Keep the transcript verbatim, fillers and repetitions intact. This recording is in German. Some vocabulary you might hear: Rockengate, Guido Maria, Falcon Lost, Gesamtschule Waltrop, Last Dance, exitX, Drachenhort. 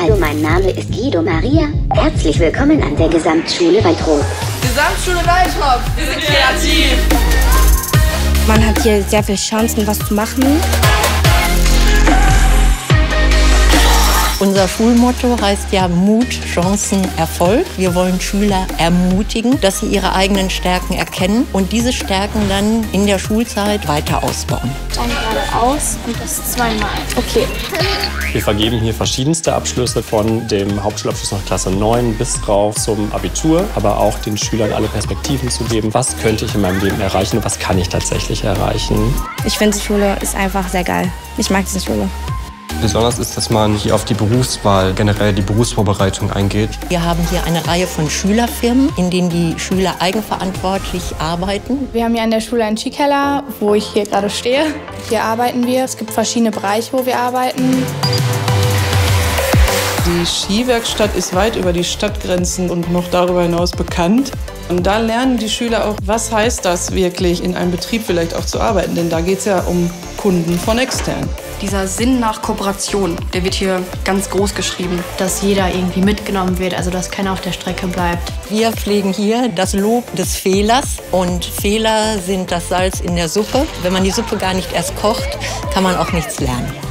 Hallo, mein Name ist Guido Maria. Herzlich willkommen an der Gesamtschule Waltrop. Gesamtschule Waltrop, wir sind kreativ. Man hat hier sehr viele Chancen, was zu machen. Unser Schulmotto heißt ja Mut, Chancen, Erfolg. Wir wollen Schüler ermutigen, dass sie ihre eigenen Stärken erkennen und diese Stärken dann in der Schulzeit weiter ausbauen. Dann geradeaus und das zweimal. Okay. Wir vergeben hier verschiedenste Abschlüsse von dem Hauptschulabschluss nach Klasse neun bis rauf zum Abitur, aber auch den Schülern alle Perspektiven zu geben. Was könnte ich in meinem Leben erreichen und was kann ich tatsächlich erreichen? Ich finde, die Schule ist einfach sehr geil. Ich mag diese Schule. Besonders ist, dass man hier auf die Berufswahl, generell die Berufsvorbereitung eingeht. Wir haben hier eine Reihe von Schülerfirmen, in denen die Schüler eigenverantwortlich arbeiten. Wir haben hier an der Schule einen Skikeller, wo ich hier gerade stehe. Hier arbeiten wir. Es gibt verschiedene Bereiche, wo wir arbeiten. Die Skiwerkstatt ist weit über die Stadtgrenzen und noch darüber hinaus bekannt. Und da lernen die Schüler auch, was heißt das wirklich, in einem Betrieb vielleicht auch zu arbeiten. Denn da geht es ja um Kunden von extern. Dieser Sinn nach Kooperation, der wird hier ganz groß geschrieben. Dass jeder irgendwie mitgenommen wird, also dass keiner auf der Strecke bleibt. Wir pflegen hier das Lob des Fehlers und Fehler sind das Salz in der Suppe. Wenn man die Suppe gar nicht erst kocht, kann man auch nichts lernen.